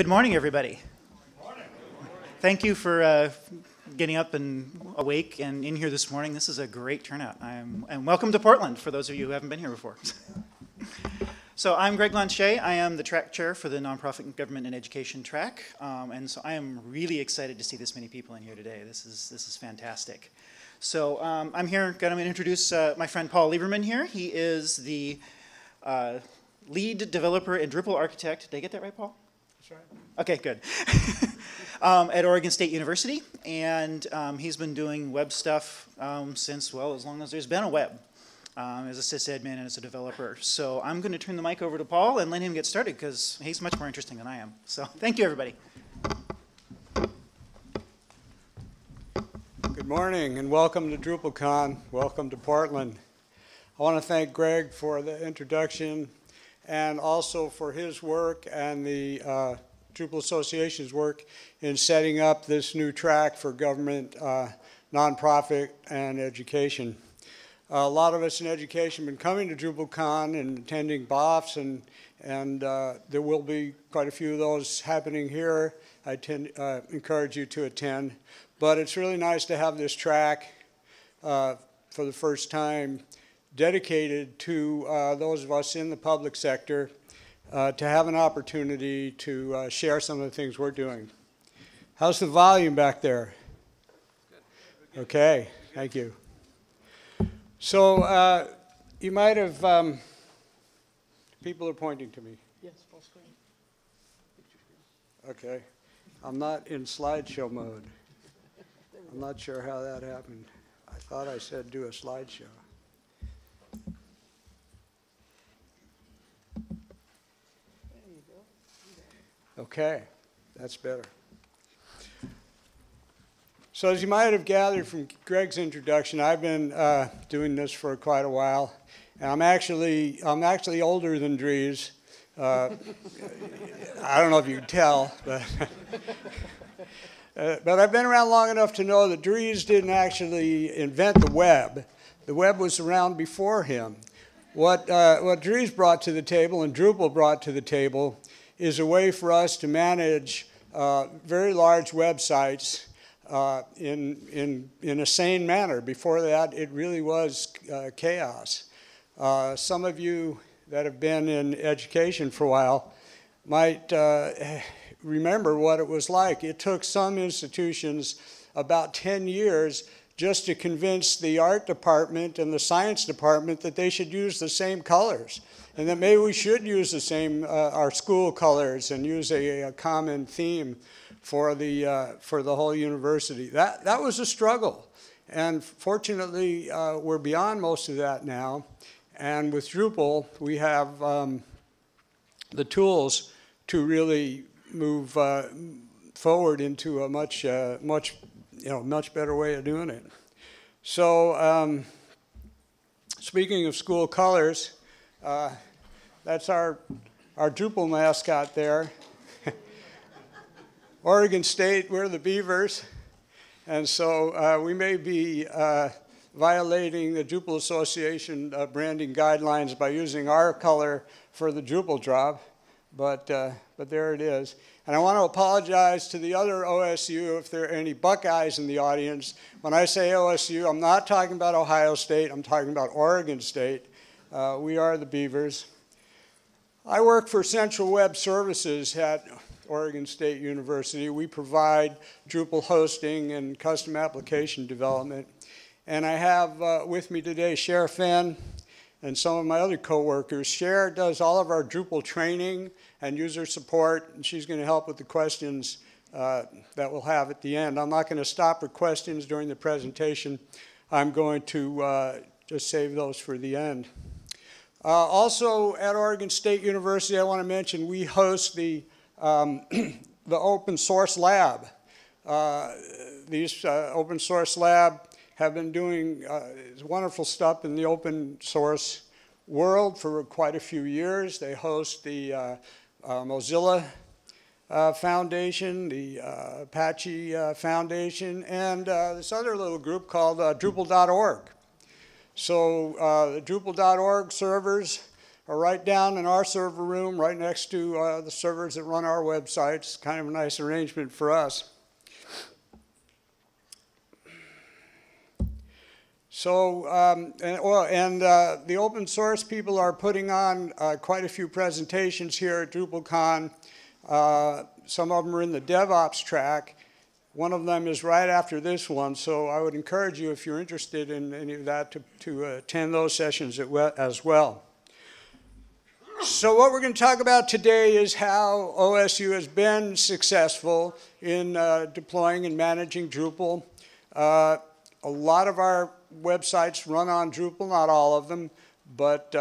Good morning, everybody. Good morning. Thank you for getting up and awake and in here this morning. This is a great turnout. And welcome to Portland, for those of you who haven't been here before. So I'm Greg Blanchet. I am the track chair for the Nonprofit Government and Education track. And so I am really excited to see this many people in here today. This is fantastic. So I'm here, going to introduce my friend Paul Lieberman here. He is the lead developer and Drupal architect. Did I get that right, Paul? That's right. Okay, good. At Oregon State University. And he's been doing web stuff since, well, as long as there's been a web. As a sysadmin and as a developer. So I'm going to turn the mic over to Paul and let him get started because he's much more interesting than I am. So thank you, everybody. Good morning and welcome to DrupalCon. Welcome to Portland. I want to thank Greg for the introduction and also for his work and the Drupal Association's work in setting up this new track for government, nonprofit, and education. A lot of us in education have been coming to DrupalCon and attending BOFs, and there will be quite a few of those happening here. I encourage you to attend. But it's really nice to have this track for the first time dedicated to those of us in the public sector to have an opportunity to share some of the things we're doing. How's the volume back there? Good. Okay, thank you. So you might have, people are pointing to me. Yes, full screen. Okay, I'm not in slideshow mode. I'm not sure how that happened. I thought I said do a slideshow. There you go. Okay, that's better. So as you might have gathered from Greg's introduction, I've been doing this for quite a while, and I'm actually older than Dries. I don't know if you can tell, but but I've been around long enough to know that Dries didn't actually invent the web. The web was around before him. What Dries brought to the table and Drupal brought to the table is a way for us to manage very large websites in a sane manner. Before that, it really was chaos. Some of you that have been in education for a while might remember what it was like. It took some institutions about 10 years just to convince the art department and the science department that they should use the same colors and that maybe we should use the same, our school colors and use a common theme for the whole university. That was a struggle. And fortunately, we're beyond most of that now. And with Drupal, we have the tools to really move forward into a much, much better way of doing it. So speaking of school colors, that's our Drupal mascot there. Oregon State, we're the Beavers, and so we may be violating the Drupal Association branding guidelines by using our color for the Drupal drop, but there it is. And I want to apologize to the other OSU if there are any Buckeyes in the audience. When I say OSU, I'm not talking about Ohio State, I'm talking about Oregon State. We are the Beavers. I work for Central Web Services at Oregon State University. We provide Drupal hosting and custom application development. And I have with me today Cher Finn and some of my other coworkers. Cher does all of our Drupal training and user support, and she's going to help with the questions that we'll have at the end. I'm not going to stop for questions during the presentation. I'm going to just save those for the end. Also at Oregon State University, I want to mention we host the Open Source Lab. These Open Source Lab have been doing wonderful stuff in the open source world for quite a few years. They host the Mozilla Foundation, the Apache Foundation, and this other little group called Drupal.org. So the Drupal.org servers are right down in our server room, right next to the servers that run our websites. Kind of a nice arrangement for us. So, the open source people are putting on quite a few presentations here at DrupalCon. Some of them are in the DevOps track. One of them is right after this one, so I would encourage you, if you're interested in any of that, to attend those sessions as well. So what we're going to talk about today is how OSU has been successful in deploying and managing Drupal. A lot of our websites run on Drupal, not all of them, but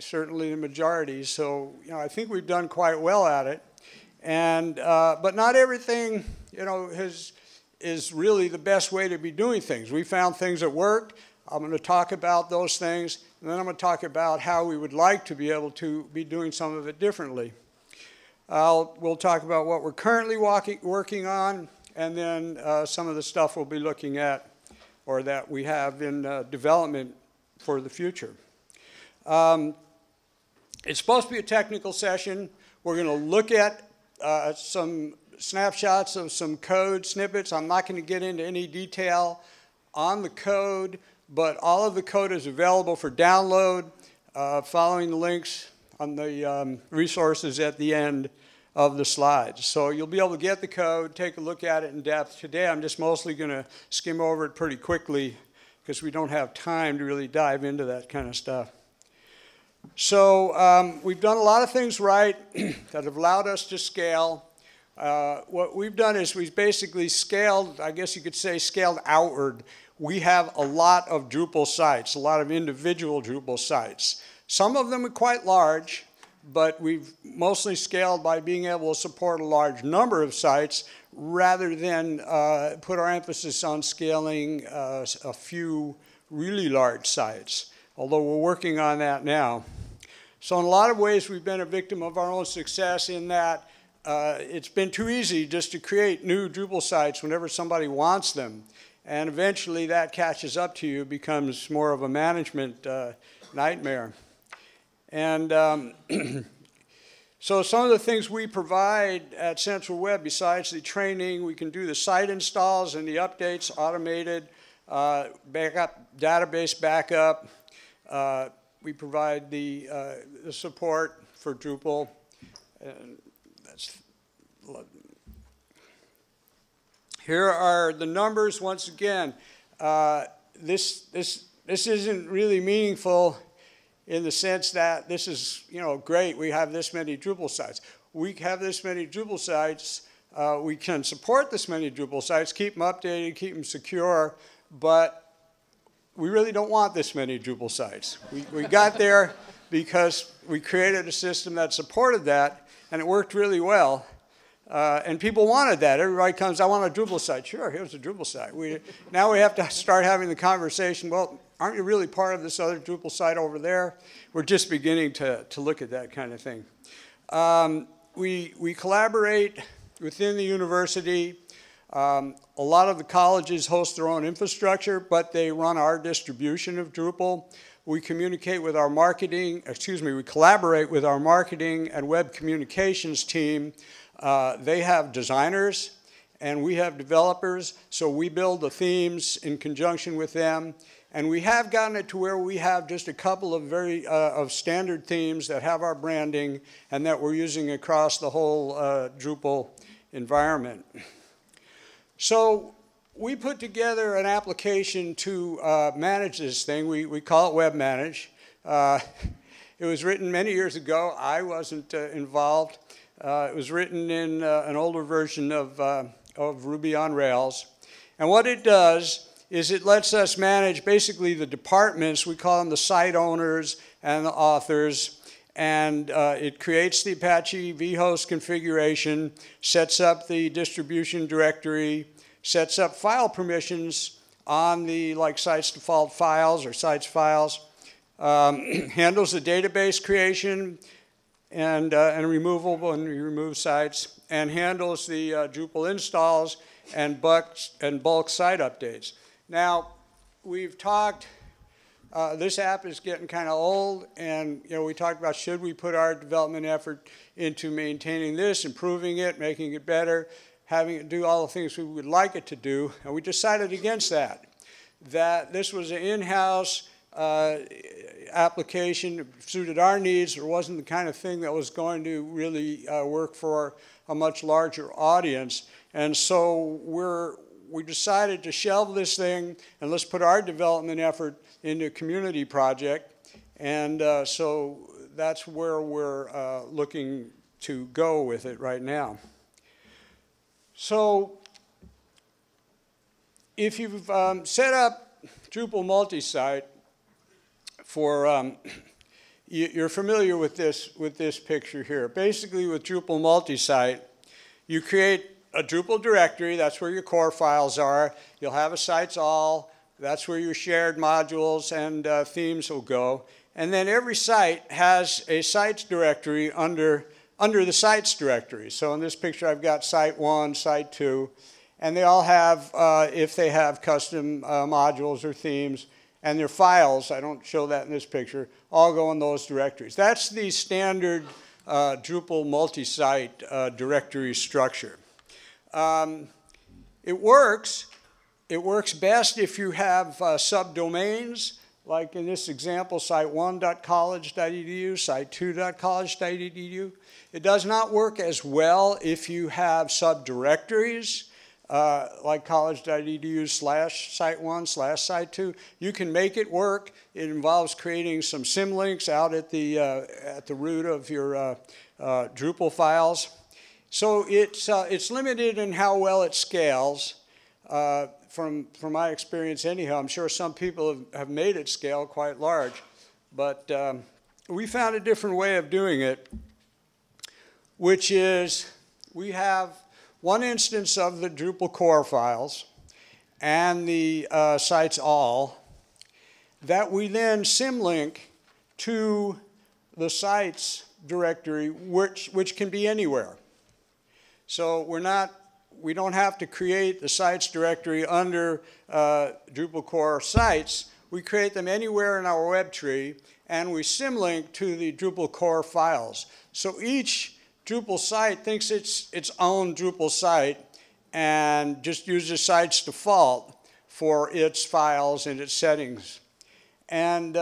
certainly the majority. So, you know, I think we've done quite well at it. And, but not everything, you know, is really the best way to be doing things. We found things that worked. I'm going to talk about those things, and then I'm going to talk about how we would like to be able to be doing some of it differently. We'll talk about what we're currently working on, and then some of the stuff we'll be looking at or that we have in development for the future. It's supposed to be a technical session. We're going to look at some snapshots of some code snippets. I'm not going to get into any detail on the code, but all of the code is available for download following the links on the resources at the end of the slides. So you'll be able to get the code, take a look at it in depth. Today I'm just mostly going to skim over it pretty quickly because we don't have time to really dive into that kind of stuff. So we've done a lot of things right that have allowed us to scale. What we've done is we've basically scaled, I guess you could say scaled outward. We have a lot of Drupal sites, a lot of individual Drupal sites. Some of them are quite large, but we've mostly scaled by being able to support a large number of sites rather than put our emphasis on scaling a few really large sites, although we're working on that now. So in a lot of ways, we've been a victim of our own success in that it's been too easy just to create new Drupal sites whenever somebody wants them. And eventually that catches up to you, becomes more of a management nightmare. And so some of the things we provide at Central Web, besides the training, we can do the site installs and the updates, automated, backup, database backup. We provide the support for Drupal. Here are the numbers once again. This isn't really meaningful in the sense that this is, you know, great, we have this many Drupal sites. We have this many Drupal sites, we can support this many Drupal sites, keep them updated, keep them secure, but we really don't want this many Drupal sites. We got there because we created a system that supported that, and it worked really well. And people wanted that. Everybody comes, I want a Drupal site. Sure, here's a Drupal site. Now we have to start having the conversation, well, aren't you really part of this other Drupal site over there? We're just beginning to look at that kind of thing. We collaborate within the university. A lot of the colleges host their own infrastructure, but they run our distribution of Drupal. We communicate with our marketing, we collaborate with our marketing and web communications team. They have designers and we have developers, so we build the themes in conjunction with them. And we have gotten it to where we have just a couple of very standard themes that have our branding and that we're using across the whole Drupal environment. So we put together an application to manage this thing. We call it Web Manage. It was written many years ago. I wasn't involved. It was written in an older version of Ruby on Rails. And what it does is it lets us manage basically the departments. We call them the site owners and the authors. And it creates the Apache vhost configuration, sets up the distribution directory, sets up file permissions on the sites default files or sites files, handles the database creation and removal when we remove sites, and handles the Drupal installs and bulk site updates. Now, we've talked This app is getting kind of old, and we talked about should we put our development effort into maintaining this, improving it, making it better, having it do all the things we would like it to do, and we decided against that. That this was an in-house application, suited our needs. It wasn't the kind of thing that was going to really work for a much larger audience, and so we decided to shelve this thing and let's put our development effort into a community project. And so that's where we're looking to go with it right now. So if you've set up Drupal Multisite for, you're familiar with this picture here. Basically with Drupal Multisite, you create a Drupal directory, that's where your core files are. You'll have a sites all, that's where your shared modules and themes will go. And then every site has a sites directory under the sites directory. So in this picture I've got site 1, site 2, and they all have, if they have custom modules or themes, and their files, I don't show that in this picture, all go in those directories. That's the standard Drupal multi-site directory structure. It works best if you have subdomains, like in this example, site1.college.edu, site2.college.edu. It does not work as well if you have subdirectories, like college.edu/site1/site2. You can make it work. It involves creating some symlinks out at the root of your Drupal files. So it's limited in how well it scales. From my experience anyhow, I'm sure some people have made it scale quite large. But we found a different way of doing it, which is we have one instance of the Drupal core files and the sites all that we then symlink to the sites directory, which can be anywhere. So we don't have to create the sites directory under Drupal core sites. We create them anywhere in our web tree, and we symlink to the Drupal core files. So each Drupal site thinks it's its own Drupal site and just uses sites default for its files and its settings. And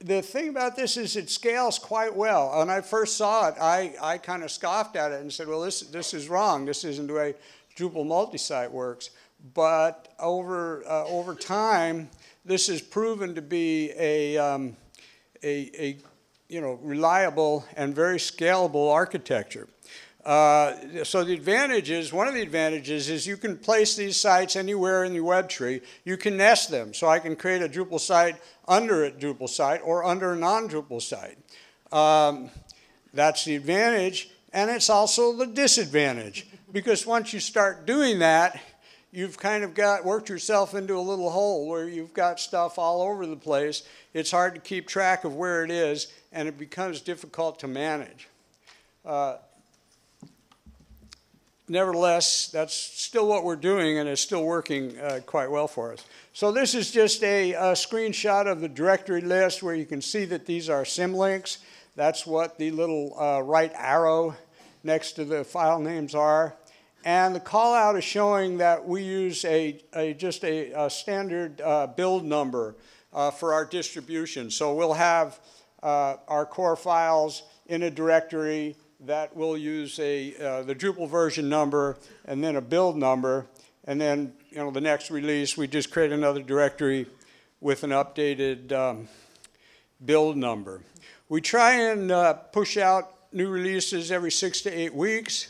the thing about this is it scales quite well. When I first saw it, I kind of scoffed at it and said, well, this is wrong. This isn't the way Drupal multisite works. But over time, this has proven to be a reliable and very scalable architecture. So the advantage is, one of the advantages is you can place these sites anywhere in the web tree. You can nest them. So I can create a Drupal site under a Drupal site or under a non-Drupal site. That's the advantage. And it's also the disadvantage. Because once you start doing that, you've kind of worked yourself into a little hole where you've got stuff all over the place. It's hard to keep track of where it is, and it becomes difficult to manage. Nevertheless, that's still what we're doing, and it's still working quite well for us. So this is just a screenshot of the directory list where you can see that these are symlinks. That's what the little right arrow next to the file names are. And the call out is showing that we use just a standard build number for our distribution. So we'll have our core files in a directory that will use the Drupal version number and then a build number, and then the next release we just create another directory with an updated build number. We try and push out new releases every 6 to 8 weeks,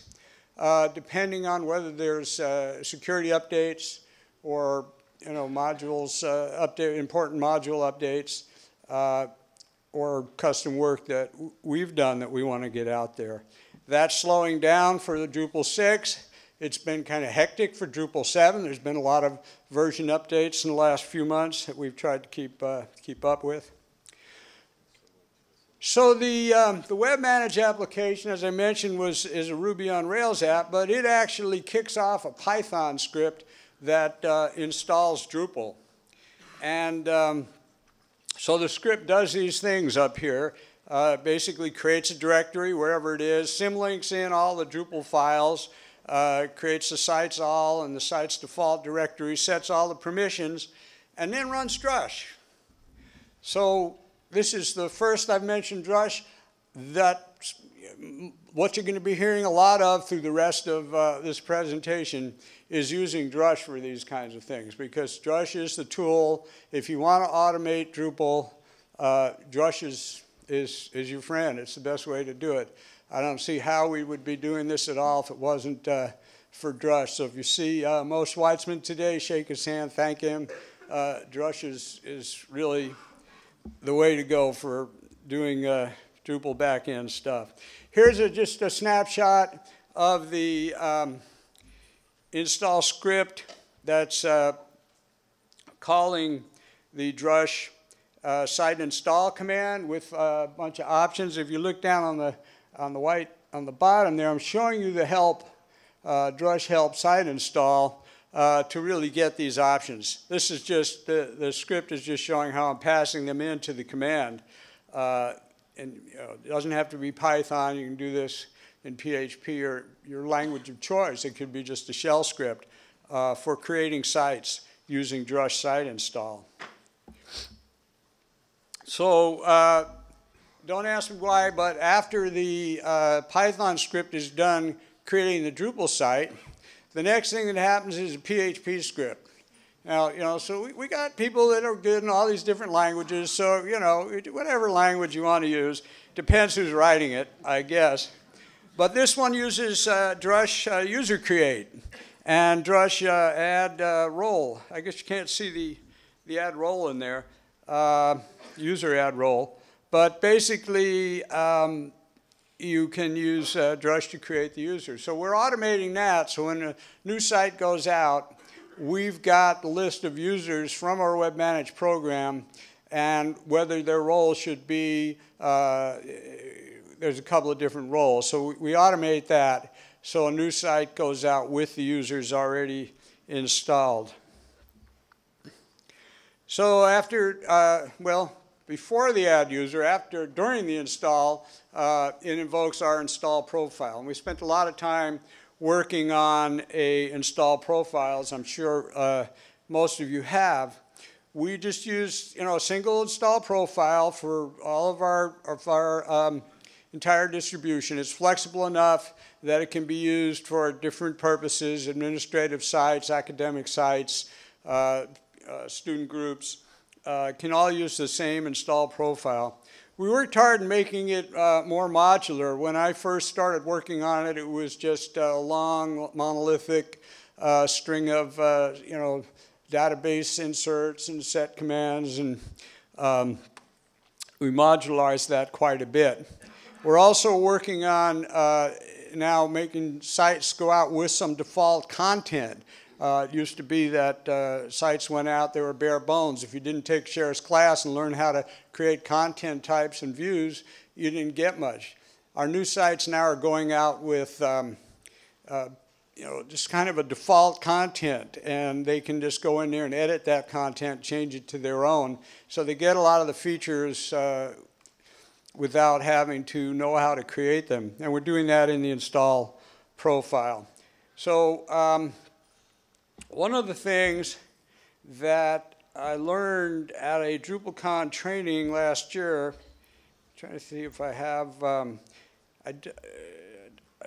depending on whether there's security updates or modules important module updates. Or custom work that we've done that we want to get out there. That's slowing down for the Drupal 6. It's been kind of hectic for Drupal 7. There's been a lot of version updates in the last few months that we've tried to keep up with. So the Web Manage application, as I mentioned, is a Ruby on Rails app, but it actually kicks off a Python script that installs Drupal. And So the script does these things up here. Basically creates a directory wherever it is, symlinks in all the Drupal files, creates the sites all and the site's default directory, sets all the permissions, and then runs Drush. So this is the first I've mentioned Drush. That's what you're going to be hearing a lot of through the rest of this presentation is using Drush for these kinds of things, because Drush is the tool. If you want to automate Drupal, Drush is your friend. It's the best way to do it. I don't see how we would be doing this at all if it wasn't for Drush. So if you see Moshe Weitzman today, shake his hand, thank him. Drush is really the way to go for doing Drupal back-end stuff. Here's just a snapshot of the install script that's calling the Drush site install command with a bunch of options. If you look down on the bottom there, I'm showing you the help, Drush help site install to really get these options. This is just the script is just showing how I'm passing them into the command, and you know, it doesn't have to be Python. You can do this in PHP or your language of choice. It could be just a shell script for creating sites using Drush site install. So don't ask me why, but after the Python script is done creating the Drupal site, the next thing that happens is a PHP script. Now, you know, so we got people that are good in all these different languages, so, you know, whatever language you want to use, depends who's writing it, I guess. But this one uses Drush user create and Drush add role. I guess you can't see the add role in there. User add role, but basically you can use Drush to create the user. So we're automating that, so when a new site goes out, we've got the list of users from our Web Manage program and whether their role should be, there's a couple of different roles. So we automate that, so a new site goes out with the users already installed. So after, well, before the add user, during the install, it invokes our install profile. And we spent a lot of time working on a install profile, as I'm sure most of you have. We just used, you know, a single install profile for all of our entire distribution. It's flexible enough that it can be used for different purposes, administrative sites, academic sites, student groups can all use the same install profile. We worked hard in making it more modular. When I first started working on it, it was just a long monolithic string of you know, database inserts and set commands, and we modularized that quite a bit. We're also working on now making sites go out with some default content. It used to be that sites went out, they were bare bones. If you didn't take Cher's class and learn how to create content types and views, you didn't get much. Our new sites now are going out with you know, just kind of a default content, and they can just go in there and edit that content, change it to their own. So they get a lot of the features without having to know how to create them. And we're doing that in the install profile. So one of the things that I learned at a DrupalCon training last year, I'm trying to see if I have, I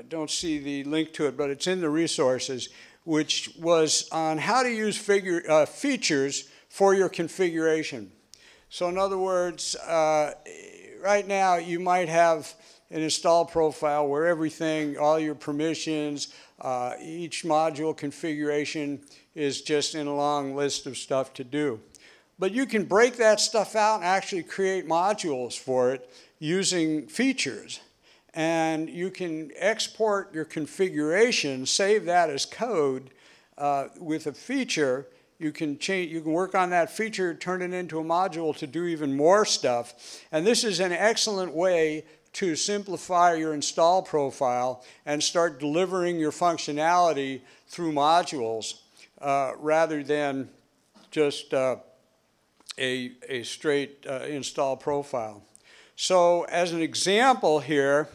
don't see the link to it, but it's in the resources, which was on how to use features for your configuration. So in other words, right now you might have an install profile where everything, all your permissions, each module configuration is just in a long list of stuff to do. But you can break that stuff out and actually create modules for it using features. And you can export your configuration, save that as code with a feature. You can work on that feature, turn it into a module to do even more stuff. And this is an excellent way to simplify your install profile and start delivering your functionality through modules rather than just a straight install profile. So as an example here,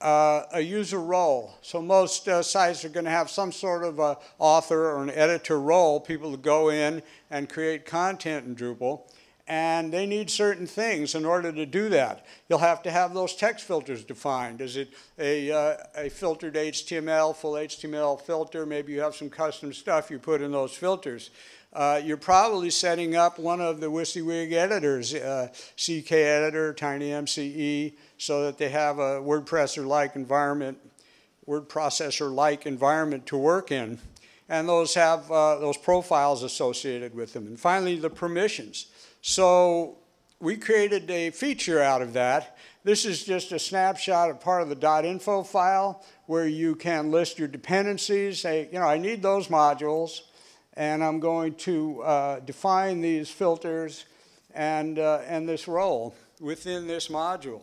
a user role. So most sites are going to have some sort of an author or an editor role, people who go in and create content in Drupal. And they need certain things in order to do that. You'll have to have those text filters defined. Is it a filtered HTML, full HTML filter? Maybe you have some custom stuff you put in those filters. You're probably setting up one of the WYSIWYG editors, CK Editor, TinyMCE, so that they have a word processor-like environment to work in. And those have those profiles associated with them. And finally, the permissions. So we created a feature out of that. This is just a snapshot of part of the .info file where you can list your dependencies, say, you know, I need those modules, and I'm going to define these filters and this role within this module.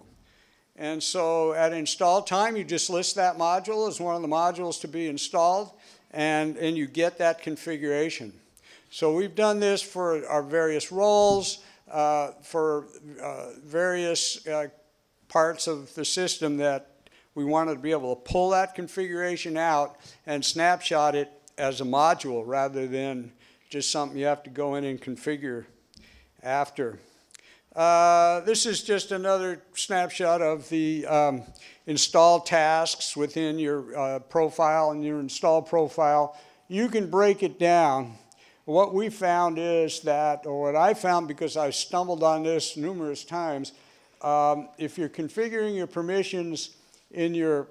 And so at install time, you just list that module as one of the modules to be installed, and you get that configuration. So we've done this for our various roles, for various parts of the system that we wanted to be able to pull that configuration out and snapshot it as a module rather than just something you have to go in and configure after. This is just another snapshot of the install tasks within your profile and your install profile. You can break it down. What we found is that, or what I found because I've stumbled on this numerous times, if you're configuring your permissions in your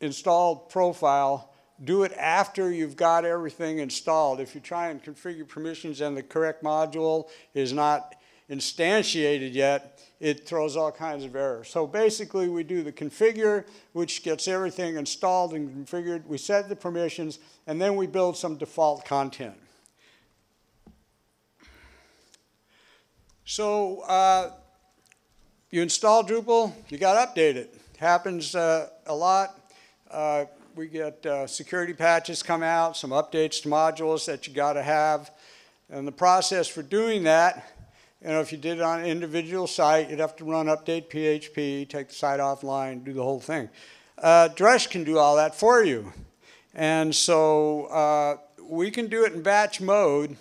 installed profile, do it after you've got everything installed. If you try and configure permissions and the correct module is not instantiated yet, it throws all kinds of errors. So basically we do the configure, which gets everything installed and configured. We set the permissions, and then we build some default content. So you install Drupal, you got to update it. It happens a lot. We get security patches come out, some updates to modules that you got to have. And the process for doing that, you know, if you did it on an individual site, you'd have to run update PHP, take the site offline, do the whole thing. Drush can do all that for you. And so we can do it in batch mode.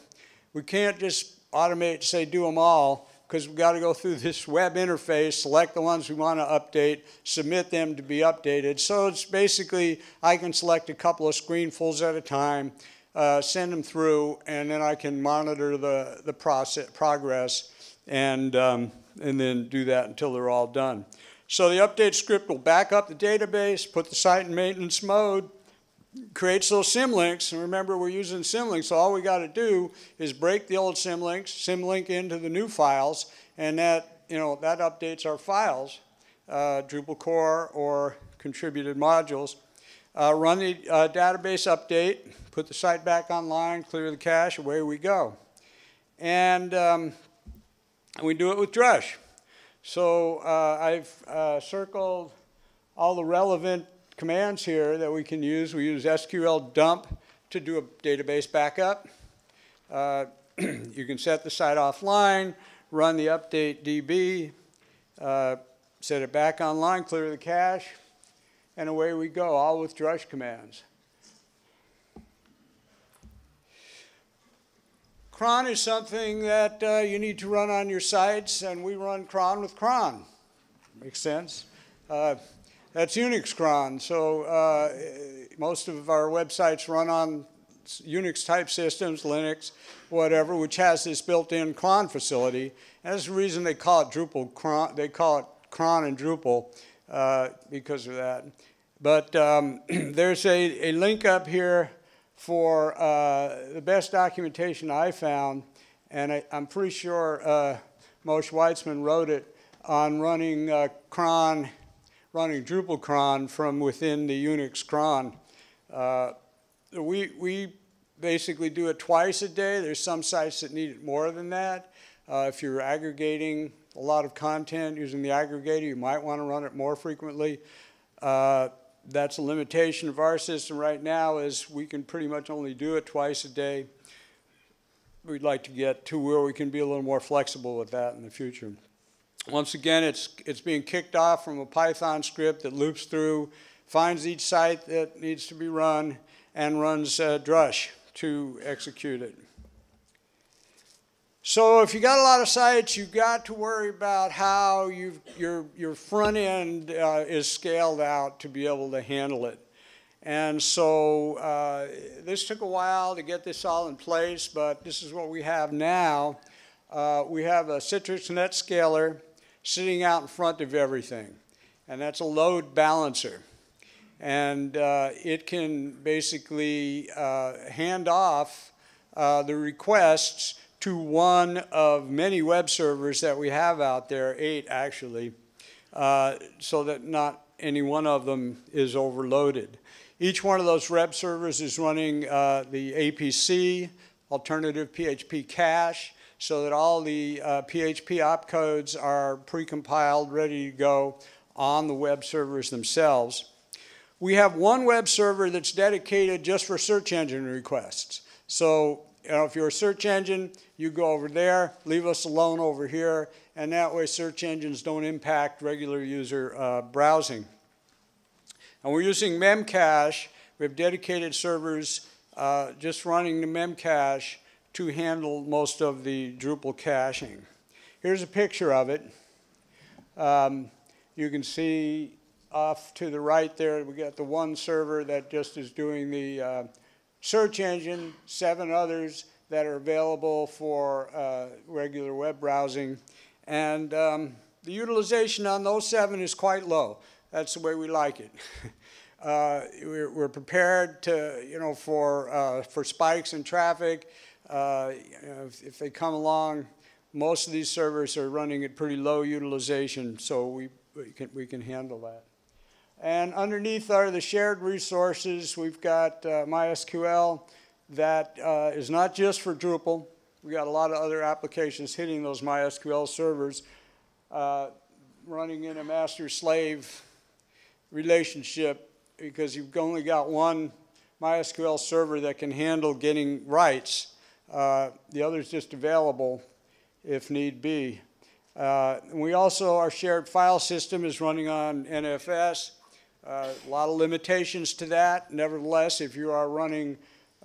We can't just automate, say, do them all, because we've got to go through this web interface, select the ones we want to update, submit them to be updated. So it's basically, I can select a couple of screenfuls at a time, send them through, and then I can monitor the progress and then do that until they're all done. So the update script will back up the database, put the site in maintenance mode, creates those symlinks, and remember we're using symlinks, so all we got to do is break the old symlinks, symlink into the new files, and that, you know, that updates our files, Drupal core or contributed modules. Run the database update, put the site back online, clear the cache, away we go. And we do it with Drush. So I've circled all the relevant commands here that we can use. We use SQL dump to do a database backup. You can set the site offline, run the update DB, set it back online, clear the cache, and away we go, all with Drush commands. Cron is something that you need to run on your sites, and we run cron with cron. Makes sense. That's Unix cron, so most of our websites run on Unix type systems, Linux, whatever, which has this built-in cron facility. And that's the reason they call it Drupal cron. They call it cron and Drupal because of that. But there's a link up here for the best documentation I found, and I'm pretty sure Moshe Weitzman wrote it, on running cron, running Drupal cron from within the Unix cron. We basically do it twice a day. There's some sites that need it more than that. If you're aggregating a lot of content using the aggregator, you might want to run it more frequently. That's a limitation of our system right now, is we can pretty much only do it twice a day. we'd like to get to where we can be a little more flexible with that in the future. Once again, it's being kicked off from a Python script that loops through, finds each site that needs to be run, and runs Drush to execute it. So if you got a lot of sites, you've got to worry about how your front end is scaled out to be able to handle it. And so this took a while to get this all in place, but this is what we have now. We have a Citrix NetScaler sitting out in front of everything, and that's a load balancer. And it can basically hand off the requests to one of many web servers that we have out there, 8 actually, so that not any one of them is overloaded. Each one of those web servers is running the APC, alternative PHP cache, so that all the PHP opcodes are precompiled, ready to go on the web servers themselves. We have one web server that's dedicated just for search engine requests. So if you're a search engine, you go over there, leave us alone over here, and that way search engines don't impact regular user browsing. And we're using memcache. We have dedicated servers just running the memcache to handle most of the Drupal caching. Here's a picture of it. You can see off to the right there, we got the one server that just is doing the search engine, 7 others that are available for regular web browsing. And the utilization on those 7 is quite low. That's the way we like it. We're prepared to, for spikes in traffic. If they come along, most of these servers are running at pretty low utilization, so we can handle that. And underneath are the shared resources. We've got MySQL that is not just for Drupal. We've got a lot of other applications hitting those MySQL servers, running in a master-slave relationship, because you've only got one MySQL server that can handle getting rights. The other's just available if need be. We also, our shared file system is running on NFS. A lot of limitations to that. Nevertheless, if you are running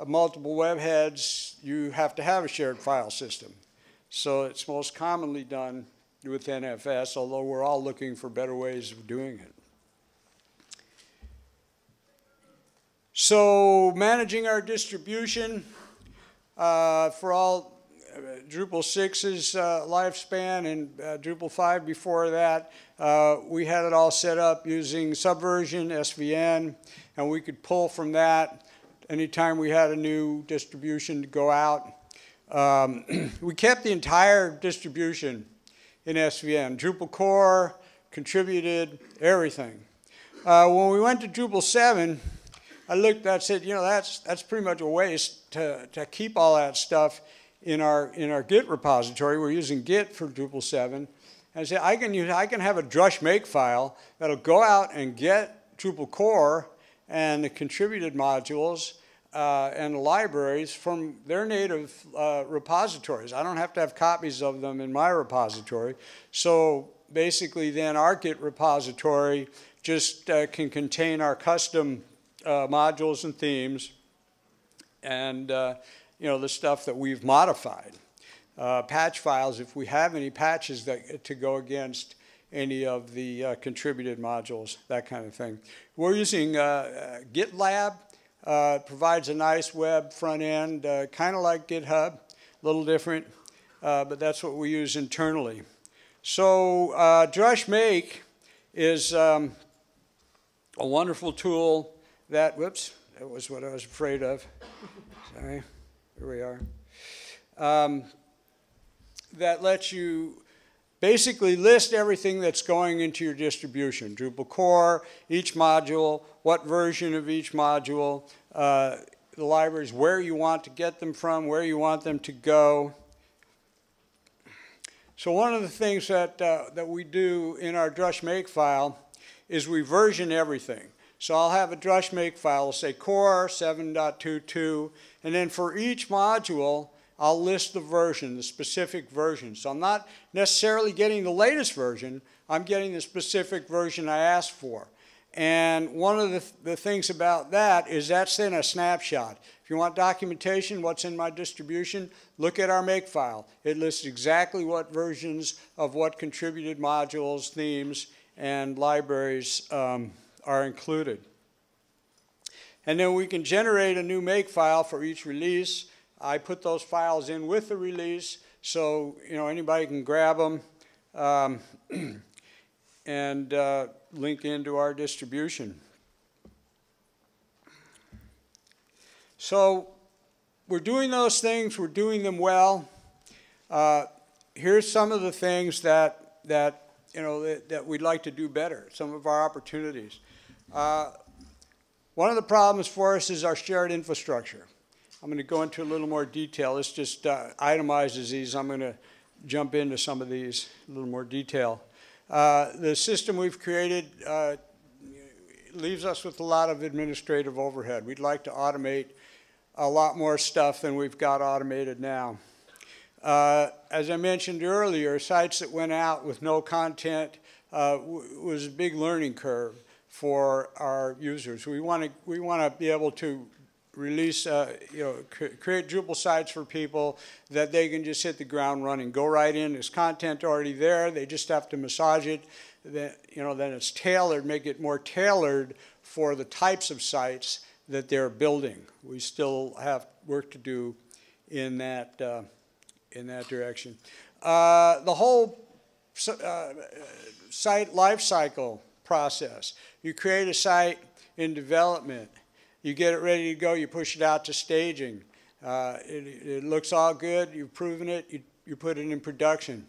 multiple web heads, you have to have a shared file system. So it's most commonly done with NFS, although we're all looking for better ways of doing it. So managing our distribution for all Drupal 6's lifespan and Drupal 5 before that, we had it all set up using Subversion, SVN, and we could pull from that anytime we had a new distribution to go out. We kept the entire distribution in SVN. Drupal core, contributed, everything. When we went to Drupal 7, I looked and said, that's pretty much a waste to keep all that stuff in our Git repository. We're using Git for Drupal 7. And I said, I can have a Drush Make file that'll go out and get Drupal core and the contributed modules and the libraries from their native repositories. I don't have to have copies of them in my repository. So basically then our Git repository just can contain our custom modules and themes and the stuff that we've modified. Patch files, if we have any patches that to go against any of the contributed modules, that kind of thing. We're using GitLab. Provides a nice web front end, kind of like GitHub, a little different, but that's what we use internally. So Drush Make is a wonderful tool that, whoops, that was what I was afraid of. Sorry, here we are. That lets you basically list everything that's going into your distribution. Drupal core, each module, what version of each module, the libraries, where you want to get them from, where you want them to go. So one of the things that, that we do in our Drush Make file is we version everything. So I'll have a Drush Make file, say core 7.22, and then for each module, I'll list the version, the specific version. So I'm not necessarily getting the latest version. I'm getting the specific version I asked for. And one of the things about that is that's then a snapshot. If you want documentation, what's in my distribution, look at our make file. It lists exactly what versions of what contributed modules, themes, and libraries are included. And then we can generate a new make file for each release. I put those files in with the release, so anybody can grab them and link into our distribution. So we're doing those things. We're doing them well. Here's some of the things that we'd like to do better. Some of our opportunities. One of the problems for us is our shared infrastructure. I'm going to go into a little more detail. This just itemizes these. I'm going to jump into some of these in a little more detail. The system we've created leaves us with a lot of administrative overhead. We'd like to automate a lot more stuff than we've got automated now. As I mentioned earlier, sites that went out with no content was a big learning curve for our users. We want to be able to release, create Drupal sites for people that they can just hit the ground running, go right in. There's content already there. They just have to massage it. Then it's tailored, make it more tailored for the types of sites that they're building. We still have work to do in that direction. The whole site lifecycle process. You create a site in development. You get it ready to go. You push it out to staging. It looks all good. You've proven it. You put it in production.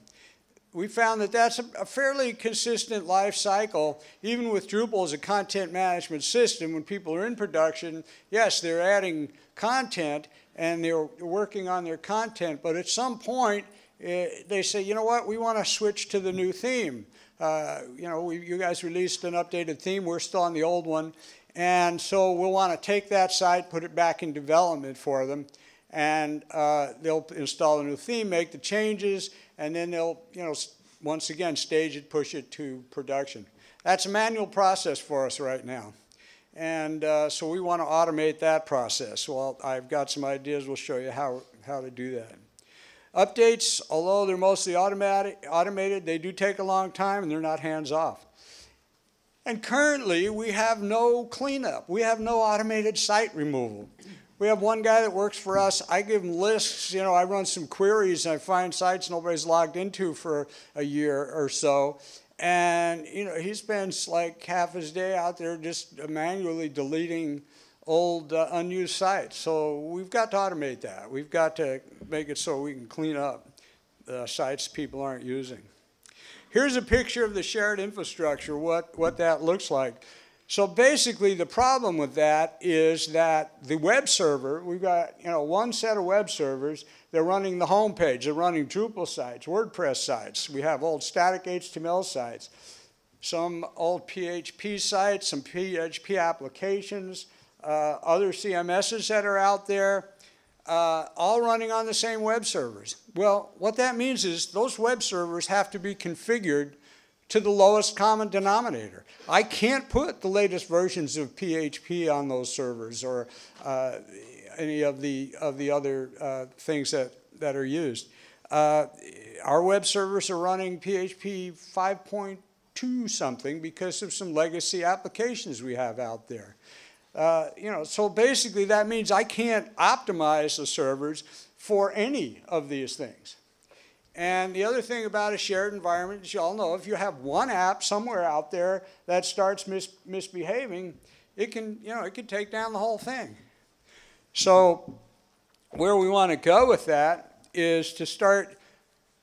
We found that that's a fairly consistent life cycle. Even with Drupal as a content management system, when people are in production, yes, they're adding content and they're working on their content. But at some point, they say, you know what, we want to switch to the new theme. You guys released an updated theme. We're still on the old one. And so we'll want to take that site, put it back in development for them. And they'll install a new theme, make the changes, and then they'll, once again, stage it, push it to production. That's a manual process for us right now. And so we want to automate that process. Well, I've got some ideas. We'll show you how to do that. Updates, although they're mostly automated, they do take a long time, and they're not hands-off. And currently, we have no cleanup. We have no automated site removal. We have one guy that works for us. I give him lists. I run some queries, and I find sites nobody's logged into for a year or so. And he spends like half his day out there just manually deleting old unused sites. So we've got to automate that. We've got to make it so we can clean up the sites people aren't using. Here's a picture of the shared infrastructure, what that looks like. So basically, the problem with that is that the web server, we've got one set of web servers. They're running the home page. They're running Drupal sites, WordPress sites. We have old static HTML sites, some old PHP sites, some PHP applications, other CMSs that are out there, all running on the same web servers. Well, what that means is those web servers have to be configured to the lowest common denominator. I can't put the latest versions of PHP on those servers or any of the other things that are used. Our web servers are running PHP 5.2 something because of some legacy applications we have out there. So basically that means I can't optimize the servers for any of these things. And the other thing about a shared environment, as you all know, if you have one app somewhere out there that starts misbehaving, it can, it can take down the whole thing. So where we want to go with that is to start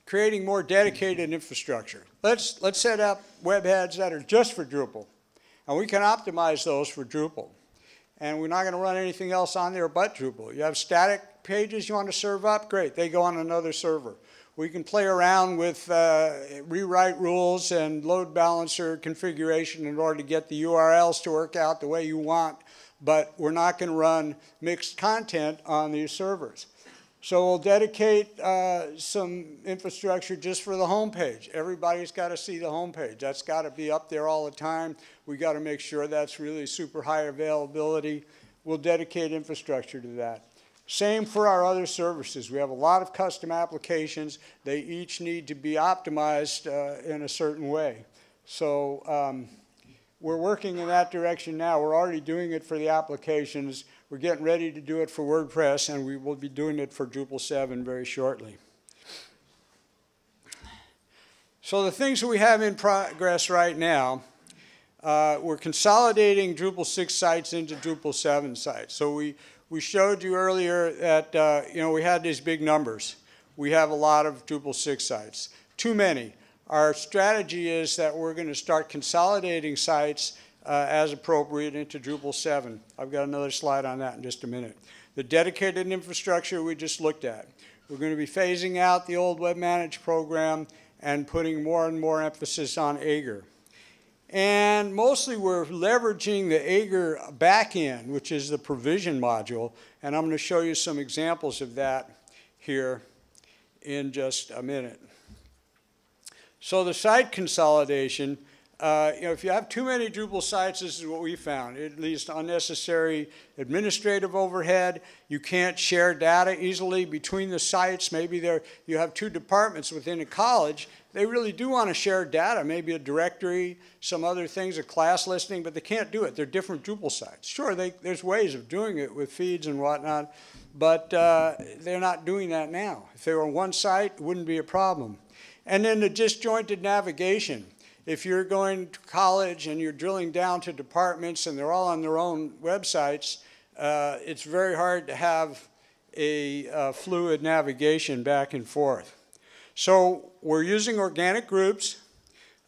creating more dedicated infrastructure. Let's set up web heads that are just for Drupal, and we can optimize those for Drupal. And we're not going to run anything else on there but Drupal. You have static pages you want to serve up? Great. They go on another server. We can play around with rewrite rules and load balancer configuration in order to get the URLs to work out the way you want. But we're not going to run mixed content on these servers. So we'll dedicate some infrastructure just for the homepage. Everybody's got to see the homepage. That's got to be up there all the time. We got to make sure that's really super high availability. We'll dedicate infrastructure to that. Same for our other services. We have a lot of custom applications. They each need to be optimized in a certain way. So we're working in that direction now. We're already doing it for the applications. We're getting ready to do it for WordPress, and we will be doing it for Drupal 7 very shortly. So the things that we have in progress right now, we're consolidating Drupal 6 sites into Drupal 7 sites. So we showed you earlier that we had these big numbers. We have a lot of Drupal 6 sites, too many. Our strategy is that we're going to start consolidating sites as appropriate into Drupal 7. I've got another slide on that in just a minute. The dedicated infrastructure we just looked at. We're going to be phasing out the old Web Manage program and putting more and more emphasis on Aegir. And mostly we're leveraging the Aegir backend, which is the Provision module, and I'm going to show you some examples of that here in just a minute. So the site consolidation, if you have too many Drupal sites, this is what we found. It leads to unnecessary administrative overhead. You can't share data easily between the sites. Maybe you have two departments within a college. They really do want to share data, maybe a directory, some other things, a class listing, but they can't do it. They're different Drupal sites. Sure, there's ways of doing it with feeds and whatnot, but they're not doing that now. If they were on one site, it wouldn't be a problem. And then the disjointed navigation. If you're going to college and you're drilling down to departments and they're all on their own websites, it's very hard to have a fluid navigation back and forth. So we're using organic groups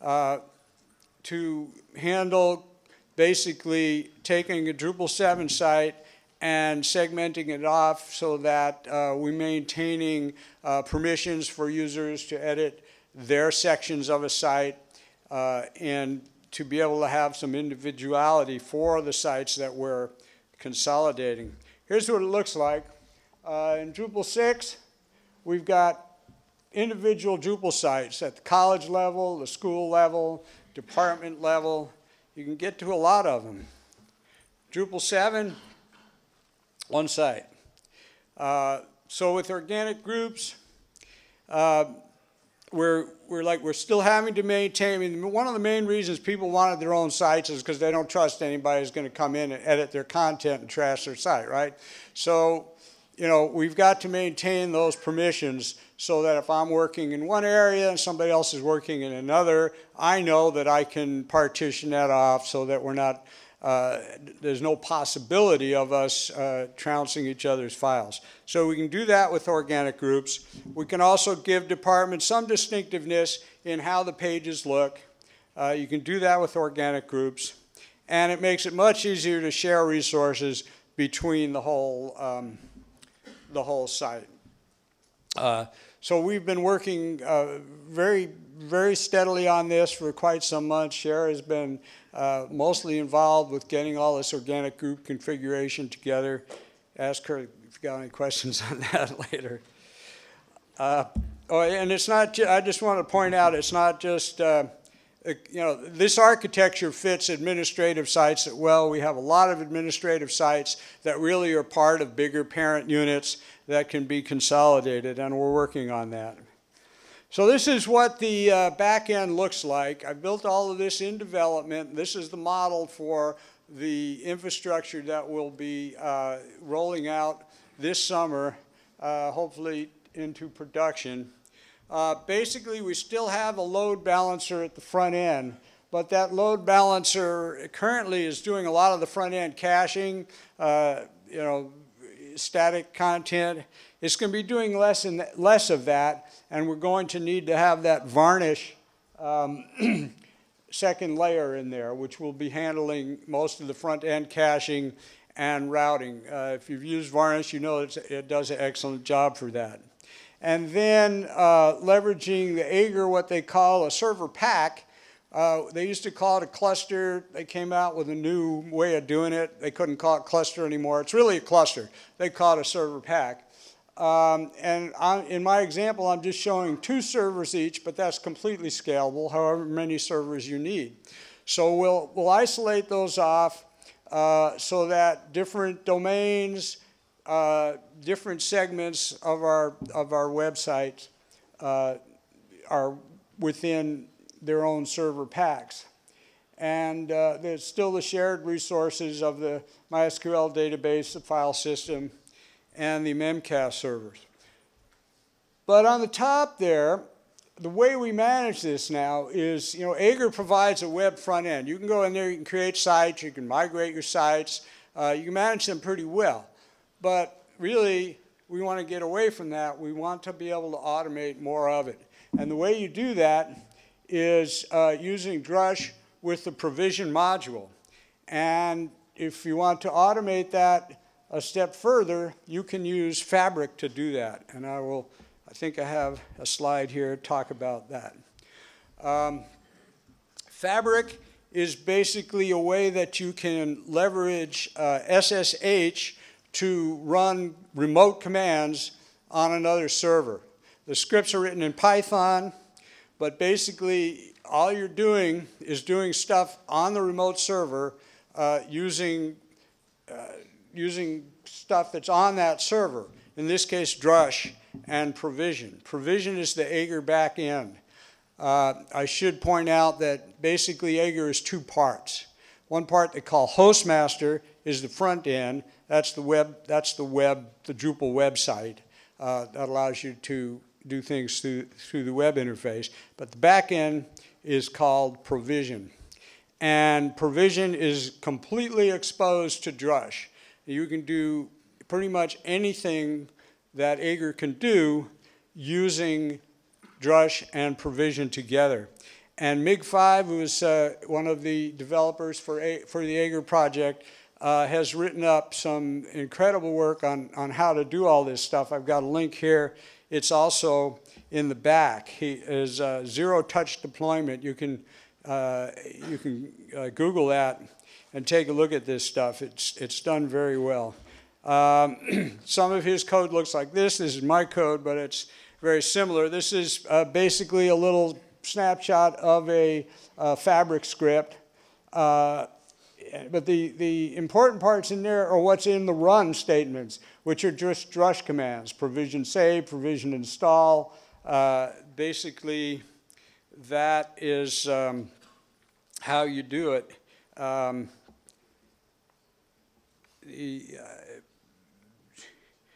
to handle basically taking a Drupal 7 site and segmenting it off so that we're maintaining permissions for users to edit their sections of a site, and to be able to have some individuality for the sites that we're consolidating. Here's what it looks like. In Drupal 6, we've got individual Drupal sites at the college level, the school level, department level. You can get to a lot of them. Drupal 7, one site. So with organic groups, we're still having to maintain. I mean, one of the main reasons people wanted their own sites is because they don't trust anybody's going to come in and edit their content and trash their site, right? So, we've got to maintain those permissions so that if I'm working in one area and somebody else is working in another, I know that I can partition that off so that we're not, there's no possibility of us trouncing each other's files. So we can do that with organic groups. We can also give departments some distinctiveness in how the pages look. You can do that with organic groups. And it makes it much easier to share resources between the whole site. So we've been working very, very steadily on this for quite some months. Cher has been mostly involved with getting all this organic group configuration together. Ask her if you've got any questions on that later. And it's not, I just want to point out, it's not just, this architecture fits administrative sites well. We have a lot of administrative sites that really are part of bigger parent units that can be consolidated, and we're working on that. So this is what the back end looks like. I built all of this in development. This is the model for the infrastructure that we'll be rolling out this summer, hopefully into production. Basically, we still have a load balancer at the front end, but that load balancer currently is doing a lot of the front end caching, static content. It's going to be doing less and less of that, and we're going to need to have that Varnish second layer in there, which will be handling most of the front-end caching and routing. If you've used Varnish, you know it does an excellent job for that. And then leveraging the Aegir, what they call a server pack. They used to call it a cluster. They came out with a new way of doing it. They couldn't call it cluster anymore. It's really a cluster. They call it a server pack. And in my example, I'm just showing 2 servers each, but that's completely scalable, however many servers you need. So we'll isolate those off so that different domains, different segments of our website are within their own server packs. And there's still the shared resources of the MySQL database, the file system, and the memcache servers. But on the top there, the way we manage this now is, you know, Aegir provides a web front end. You can go in there, you can create sites, you can migrate your sites, you can manage them pretty well. But really, we want to get away from that. We want to be able to automate more of it. And the way you do that is using Drush with the Provision module. And if you want to automate that a step further, you can use Fabric to do that. And I think I have a slide here to talk about that. Fabric is basically a way that you can leverage SSH to run remote commands on another server. The scripts are written in Python, but basically all you're doing is doing stuff on the remote server using stuff that's on that server. In this case, Drush and Provision. Provision is the Aegir backend. I should point out that basically Aegir is 2 parts. One part they call hostmaster is the front end. That's the web. That's the web, the Drupal website that allows you to do things through the web interface. But the back end is called Provision, and Provision is completely exposed to Drush. You can do pretty much anything that Aegir can do using Drush and Provision together. And MiG5, who is one of the developers for the Aegir project, has written up some incredible work on how to do all this stuff. I've got a link here. It's also in the back. He is zero-touch deployment. You can Google that and take a look at this stuff. It's done very well. Some of his code looks like this. This is my code, but it's very similar. This is basically a little snapshot of a Fabric script. But the important parts in there are what's in the run statements, which are just Drush commands, provision save, provision install. Basically, that is how you do it.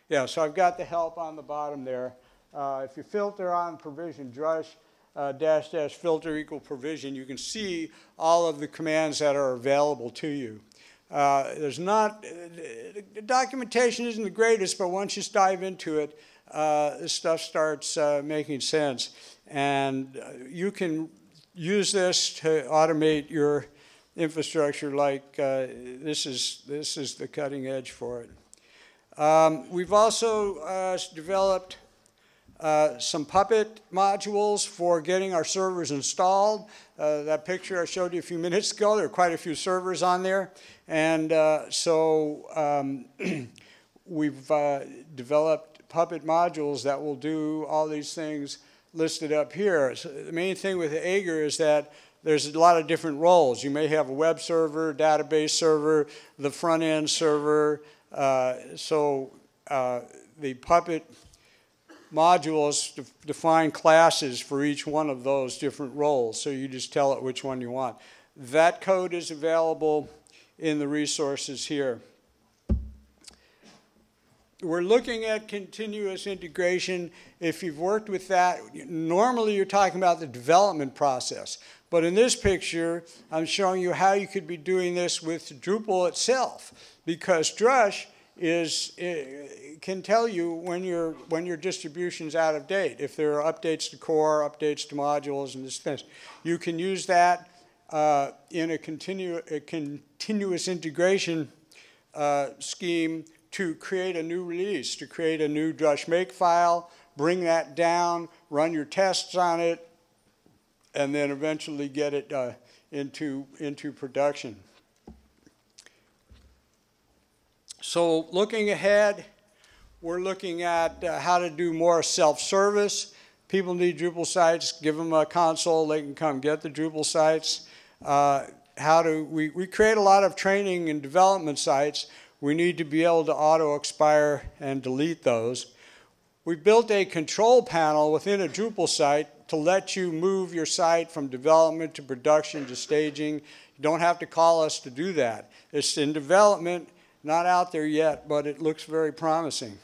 Yeah, so I've got the help on the bottom there. If you filter on provision Drush, -- filter = provision, you can see all of the commands that are available to you. The documentation isn't the greatest, but once you dive into it, this stuff starts making sense. And you can use this to automate your infrastructure like this is the cutting edge for it. We've also developed some Puppet modules for getting our servers installed. That picture I showed you a few minutes ago, there are quite a few servers on there. And we've developed Puppet modules that will do all these things listed up here. So the main thing with Aegir is that there's a lot of different roles. You may have a web server, database server, the front end server. The Puppet modules define classes for each one of those different roles, so you just tell it which one you want. That code is available in the resources here. We're looking at continuous integration. If you've worked with that, normally you're talking about the development process. But in this picture, I'm showing you how you could be doing this with Drupal itself, because Drush can tell you when your distribution's out of date. If there are updates to core, updates to modules, and this thing, you can use that in a continuous integration scheme to create a new release, to create a new Drush Make file, bring that down, run your tests on it, and then eventually get it into production. So looking ahead, We're looking at how to do more self-service. People need Drupal sites, give them a console, they can come get the Drupal sites. We create a lot of training and development sites. We need to be able to auto-expire and delete those. We built a control panel within a Drupal site to let you move your site from development to production to staging. You don't have to call us to do that. It's in development, not out there yet, but it looks very promising.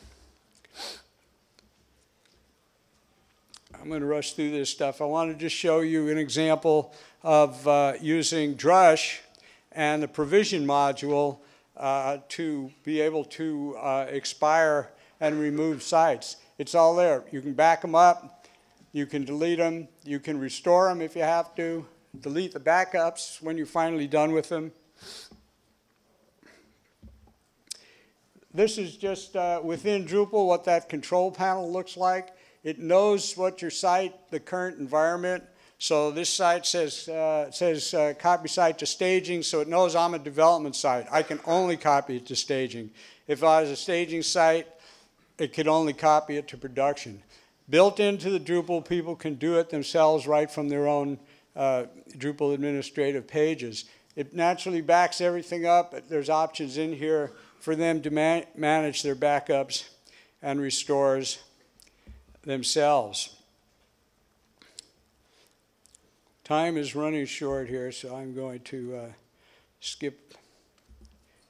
I'm going to rush through this stuff. I want to just show you an example of using Drush and the Provision module to be able to expire and remove sites. It's all there. You can back them up. You can delete them. You can restore them if you have to. Delete the backups when you're finally done with them. This is just within Drupal what that control panel looks like. It knows what your site, the current environment. So this site says, copy site to staging, so it knows I'm a development site. I can only copy it to staging. If I was a staging site, it could only copy it to production. Built into the Drupal, people can do it themselves right from their own Drupal administrative pages. It naturally backs everything up. There's options in here for them to manage their backups and restores themselves. Time is running short here, so I'm going to skip.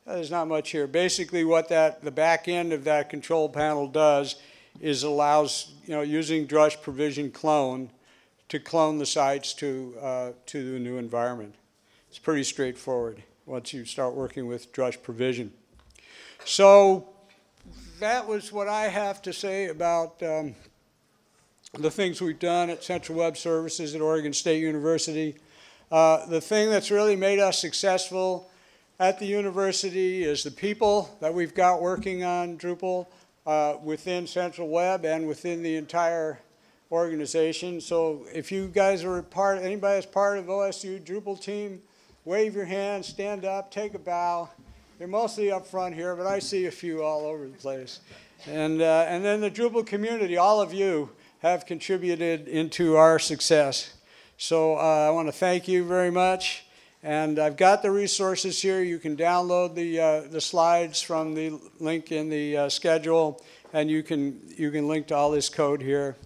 There's not much here. Basically, what the back end of that control panel does is allows, you know, using Drush Provision Clone to clone the sites to the new environment. It's pretty straightforward once you start working with Drush Provision. So that was what I have to say about the things we've done at Central Web Services at Oregon State University. The thing that's really made us successful at the university is the people that we've got working on Drupal within Central Web and within the entire organization. So if you guys are part, anybody that's part of OSU Drupal team, wave your hand, stand up, take a bow. They're mostly up front here, but I see a few all over the place. And then the Drupal community, all of you have contributed into our success. So I want to thank you very much. And I've got the resources here. You can download the slides from the link in the schedule, and you can link to all this code here.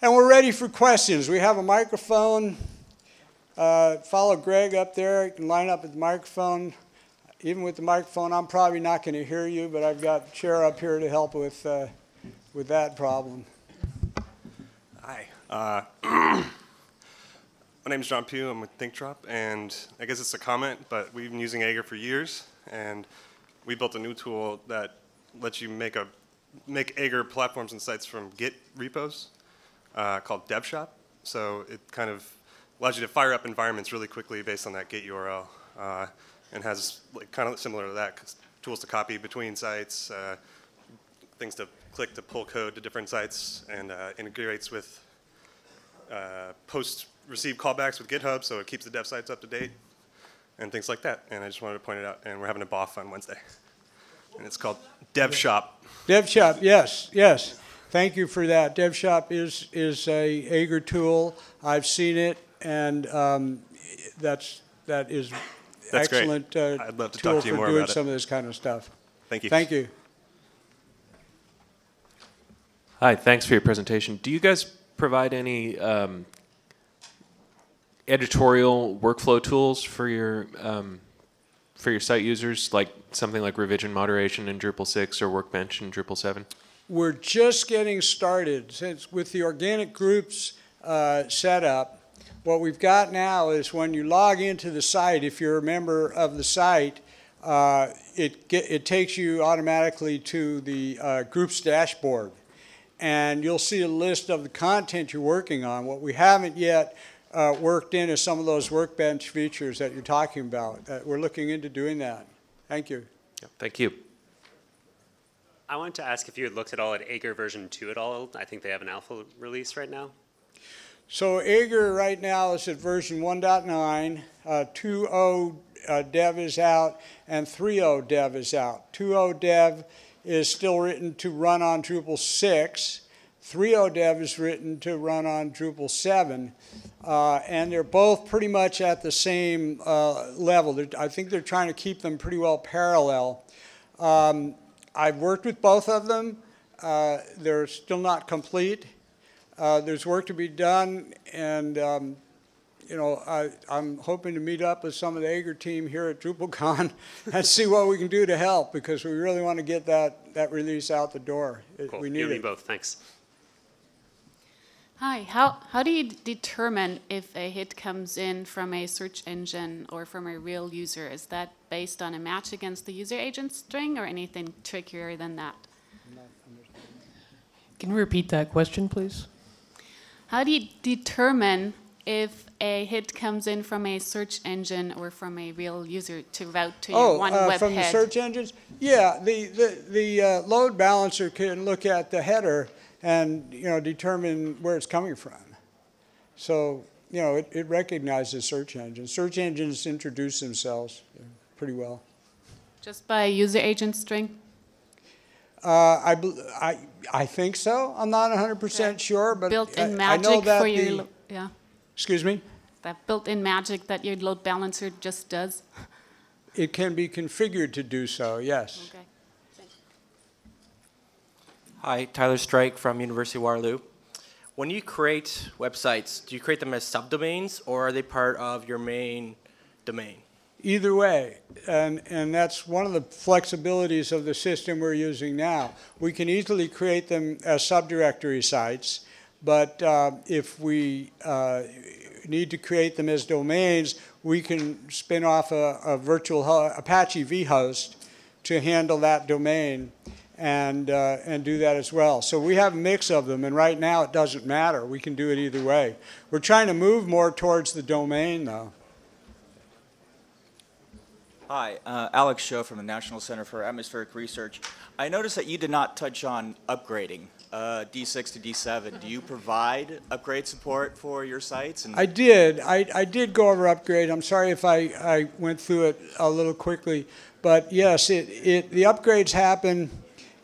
And we're ready for questions. We have a microphone. Follow Greg up there. You can line up at the microphone. Even with the microphone, I'm probably not going to hear you, but I've got a chair up here to help with that problem. Hi. My name is John Pugh. I'm with ThinkDrop, and I guess it's a comment, but we've been using Aegir for years, and we built a new tool that lets you make Aegir platforms and sites from Git repos called DevShop. So it kind of allows you to fire up environments really quickly based on that Git URL. And has, like, kind of similar to that, tools to copy between sites, things to click to pull code to different sites, and integrates with post-receive callbacks with GitHub, so it keeps the dev sites up to date, and things like that. And I just wanted to point it out, and we're having a BOF on Wednesday. And it's called DevShop. DevShop, yes, yes. Thank you for that. DevShop is a Aegir tool. I've seen it, and that is... That's excellent. Great. I'd love to talk to you more about some of this kind of stuff. Thank you. Thank you. Hi, thanks for your presentation. Do you guys provide any editorial workflow tools for your site users, like something like revision moderation in Drupal 6 or Workbench in Drupal 7? We're just getting started. Since with the organic groups setup, what we've got now is when you log into the site, if you're a member of the site, it takes you automatically to the groups dashboard. And you'll see a list of the content you're working on. What we haven't yet worked in is some of those workbench features that you're talking about. We're looking into doing that. Thank you. Yeah, thank you. I wanted to ask if you had looked at all at Aegir version 2 at all. I think they have an alpha release right now. So Aegir right now is at version 1.9, 2.0 dev is out, and 3.0 dev is out. 2.0 dev is still written to run on Drupal 6. 3.0dev is written to run on Drupal 7. And they're both pretty much at the same level. I think they're trying to keep them pretty well parallel. I've worked with both of them. They're still not complete. There's work to be done, and you know, I'm hoping to meet up with some of the Aegir team here at DrupalCon and see what we can do to help, because we really want to get that release out the door. Cool. We need it. You and me both. Thanks. Hi. How do you determine if a hit comes in from a search engine or from a real user? Is that based on a match against the user agent string or anything trickier than that? Can you repeat that question, please? How do you determine if a hit comes in from a search engine or from a real user to route to your one web from head? The search engines? Yeah, the load balancer can look at the header and, you know, determine where it's coming from. So, you know, it recognizes search engines. Search engines introduce themselves pretty well. Just by user agent string? I think so. I'm not 100% sure, but built-in magic I know that for your Excuse me? That built-in magic that your load balancer just does? It can be configured to do so, yes. Okay. Hi, Tyler Strike from University of Waterloo. When you create websites, do you create them as subdomains or are they part of your main domain? Either way, and that's one of the flexibilities of the system we're using now. We can easily create them as subdirectory sites. But if we need to create them as domains, we can spin off a virtual Apache vhost to handle that domain and do that as well. So we have a mix of them, and right now it doesn't matter. We can do it either way. We're trying to move more towards the domain, though. Hi, Alex Show from the National Center for Atmospheric Research. I noticed that you did not touch on upgrading. D6 to D7. Do you provide upgrade support for your sites? And I did. I did go over upgrade. I'm sorry if I went through it a little quickly, but yes, the upgrades happen.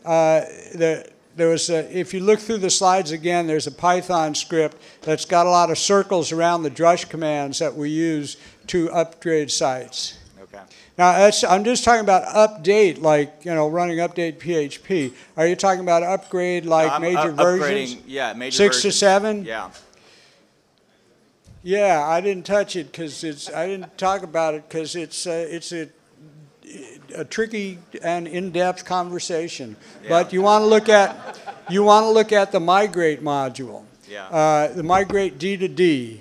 There was if you look through the slides again, there's a Python script that's got a lot of circles around the Drush commands that we use to upgrade sites. Okay. Now, I'm just talking about update, like, you know, running update PHP. Are you talking about upgrade, like major versions? Yeah, major versions. 6 to 7? Yeah. Yeah, I didn't touch it because I didn't talk about it because it's a tricky and in-depth conversation. Yeah. But you want to look at the migrate module. Yeah. The migrate D to D.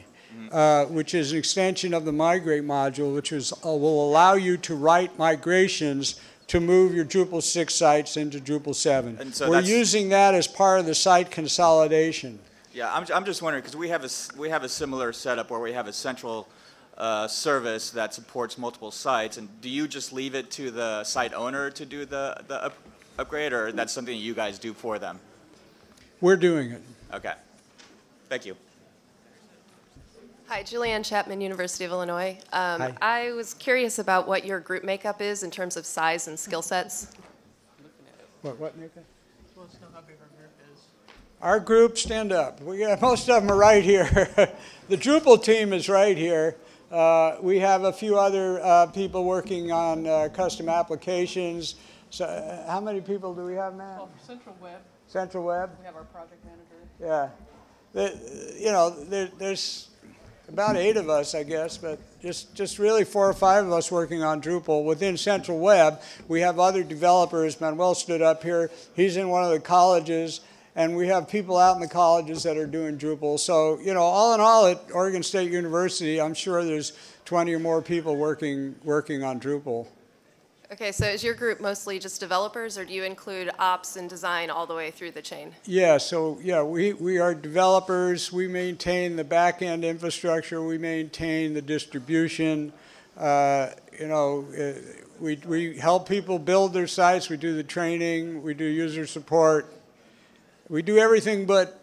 Which is an extension of the migrate module, which will allow you to write migrations to move your Drupal 6 sites into Drupal 7. And so we're using that as part of the site consolidation. Yeah, I'm just wondering, because we have a similar setup where we have a central service that supports multiple sites, and do you just leave it to the site owner to do the upgrade, or that's something you guys do for them? We're doing it. Okay. Thank you. Hi, Julianne Chapman, University of Illinois. I was curious about what your group makeup is in terms of size and skill sets. What makeup? Well, it's not how big our group is. Our group, stand up. Most of them are right here. The Drupal team is right here. We have a few other people working on custom applications. So, how many people do we have, Matt? Well, Central Web. Central Web. We have our project manager. Yeah. You know, there's about 8 of us, I guess, but just really 4 or 5 of us working on Drupal. Within Central Web, we have other developers. Manuel stood up here. He's in one of the colleges, and we have people out in the colleges that are doing Drupal. So, you know, all in all, at Oregon State University, I'm sure there's 20 or more people working on Drupal. Okay, so is your group mostly just developers, or do you include ops and design all the way through the chain? Yeah, so yeah, we are developers. We maintain the back-end infrastructure. We maintain the distribution. You know, we help people build their sites. We do the training. We do user support. We do everything but,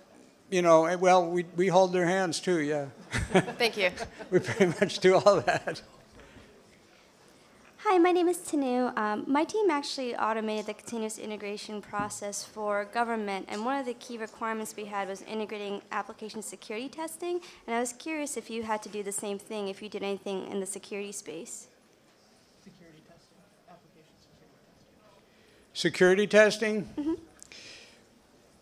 you know, well, we hold their hands too, yeah. Thank you. We pretty much do all that. Hi, my name is Tanu. My team actually automated the continuous integration process for government, and one of the key requirements we had was integrating application security testing, and I was curious if you had to do the same thing, if you did anything in the security space. Security testing, application security testing. Security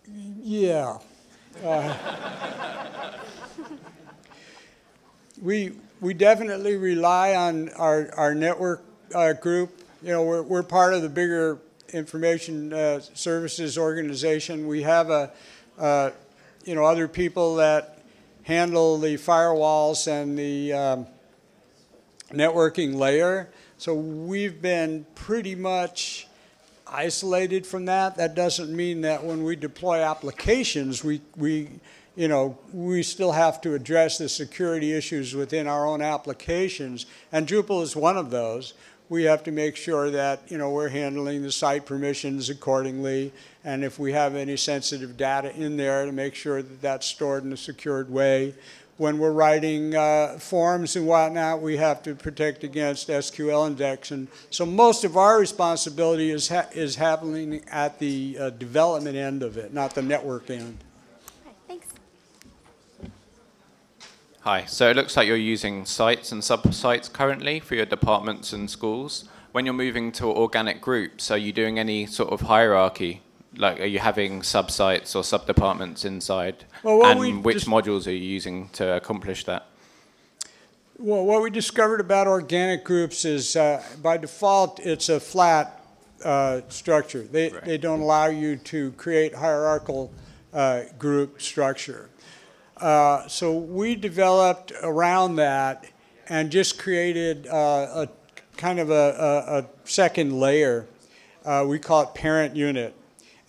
testing? Mm-hmm. Yeah. We definitely rely on our network group. You know, we're part of the bigger information services organization. We have a, you know, other people that handle the firewalls and the networking layer. So we've been pretty much isolated from that. That doesn't mean that when we deploy applications, we still have to address the security issues within our own applications, and Drupal is one of those. We have to make sure that, you know, we're handling the site permissions accordingly, and if we have any sensitive data in there, to make sure that that's stored in a secured way. When we're writing forms and whatnot, we have to protect against SQL indexing. So most of our responsibility is happening at the development end of it, not the network end. Hi, so it looks like you're using sites and sub-sites currently for your departments and schools. When you're moving to organic groups, are you doing any sort of hierarchy? Like, are you having sub-sites or sub-departments inside? Well, and which modules are you using to accomplish that? Well, what we discovered about organic groups is, by default, it's a flat structure. They don't allow you to create hierarchical group structure. So we developed around that and just created a kind of a second layer. We call it parent unit.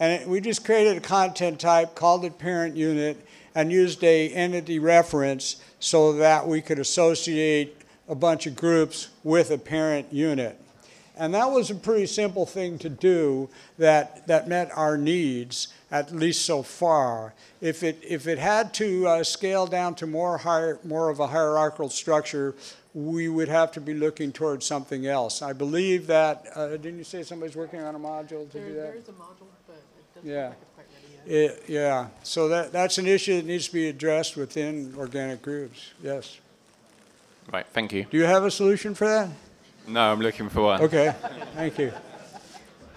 And we just created a content type, called it parent unit, and used a entity reference so that we could associate a bunch of groups with a parent unit. And that was a pretty simple thing to do that met our needs, at least so far. If it had to scale down to more of a hierarchical structure, we would have to be looking towards something else. I believe that, didn't you say somebody's working on a module to do that? There is a module, but it doesn't look like it's quite ready yet. Yeah, so that's an issue that needs to be addressed within organic groups, yes. Right, thank you. Do you have a solution for that? No, I'm looking for one. Okay, thank you.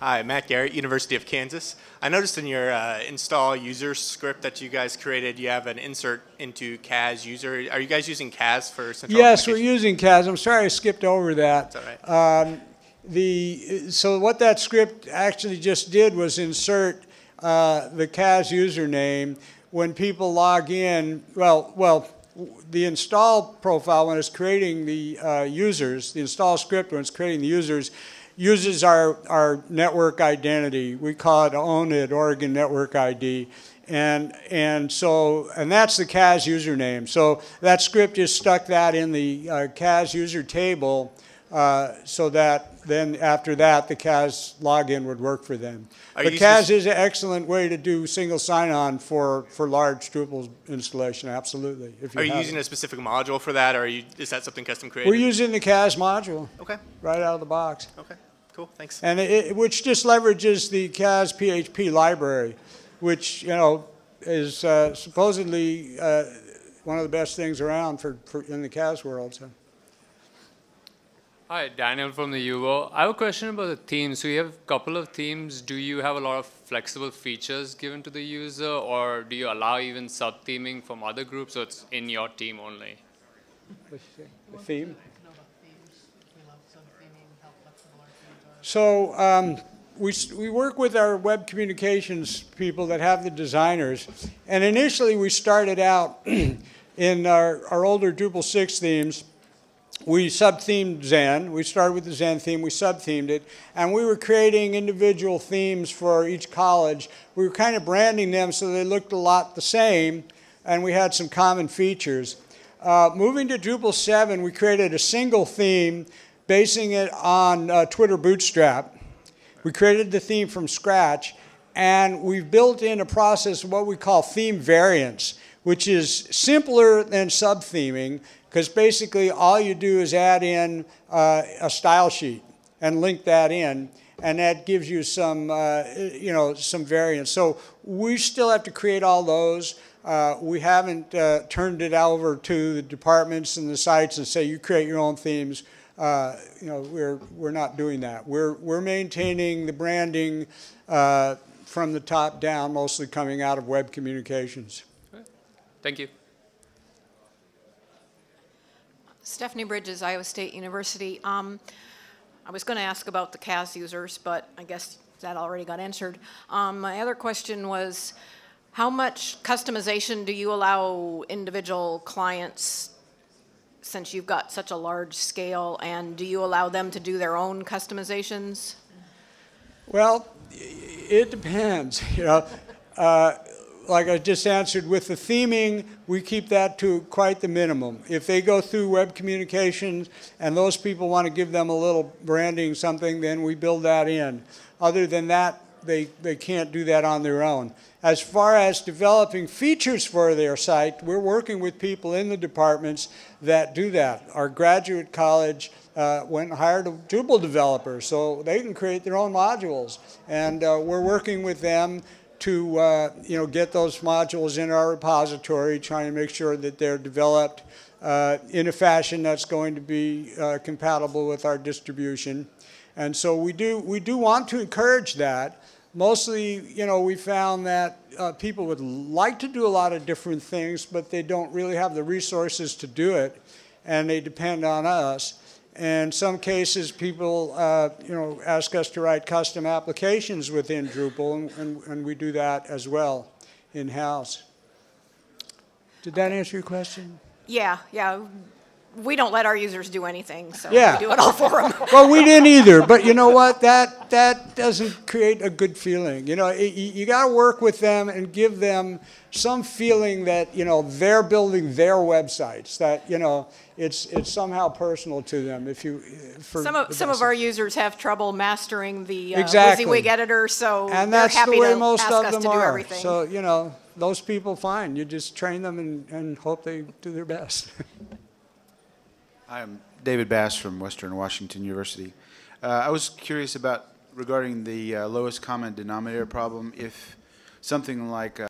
Hi, Matt Garrett, University of Kansas. I noticed in your install user script that you guys created, you have an insert into CAS user. Are you guys using CAS for central? Yes, we're using CAS. I'm sorry I skipped over that. That's all right. So what that script actually just did was insert the CAS username. When people log in, well, the install profile, when it's creating the users, the install script, when it's creating the users, uses our network identity. We call it ONID, Oregon Network ID. And that's the CAS username. So that script just stuck that in the CAS user table so that then after that, the CAS login would work for them. But CAS is an excellent way to do single sign-on for large Drupal installation, absolutely. Are you using a specific module for that, or is that something custom created? We're using the CAS module. Okay. Right out of the box. Okay, cool, thanks. And which just leverages the CAS PHP library, which, you know, is supposedly one of the best things around for in the CAS world, so. Hi, Daniel from the UO. I have a question about the themes. So you have a couple of themes. Do you have a lot of flexible features given to the user, or do you allow even sub-theming from other groups, or it's in your team only? The theme? So we work with our web communications people that have the designers. And initially, we started out in our older Drupal 6 themes. We sub-themed Zen. We started with the Zen theme. We sub-themed it. And we were creating individual themes for each college. We were kind of branding them so they looked a lot the same, and we had some common features. Moving to Drupal 7, we created a single theme, basing it on Twitter Bootstrap. We created the theme from scratch, and we've built in a process of what we call theme variants, which is simpler than sub-theming, because basically all you do is add in a style sheet. and link that in, and that gives you some, you know, some variance. So we still have to create all those. We haven't turned it over to the departments and the sites and say you create your own themes. You know, we're not doing that. We're maintaining the branding from the top down, mostly coming out of Web Communications. Thank you. Stephanie Bridges, Iowa State University. I was going to ask about the CAS users, but I guess that already got answered. My other question was, how much customization do you allow individual clients, since you've got such a large scale, and do you allow them to do their own customizations? Well, it depends. You know, like I just answered with the theming, we keep that to quite the minimum. If they go through Web Communications and those people want to give them a little branding something, then we build that in. Other than that, they can't do that on their own. As far as developing features for their site, we're working with people in the departments that do that. Our graduate college went and hired a Drupal developer, so they can create their own modules. And we're working with them to you know, get those modules in our repository, trying to make sure that they're developed in a fashion that's going to be compatible with our distribution. And so we do want to encourage that. Mostly, you know, we found that people would like to do a lot of different things, but they don't really have the resources to do it, and they depend on us. And in some cases, people, you know, ask us to write custom applications within Drupal, and we do that as well in-house. Did that answer your question? Yeah, yeah. We don't let our users do anything, so yeah, we do it all for them. Well, we didn't either, but you know what? That doesn't create a good feeling. You know, you got to work with them and give them some feeling that, you know, they're building their websites, that, you know, it's somehow personal to them. If you, for some of our users have trouble mastering the WYSIWYG editor, so and that's happy the way to most ask of us them to do are. Everything. So, you know, those people, fine. You just train them and hope they do their best. I'm David Bass from Western Washington University. I was curious about regarding the lowest common denominator problem. If something like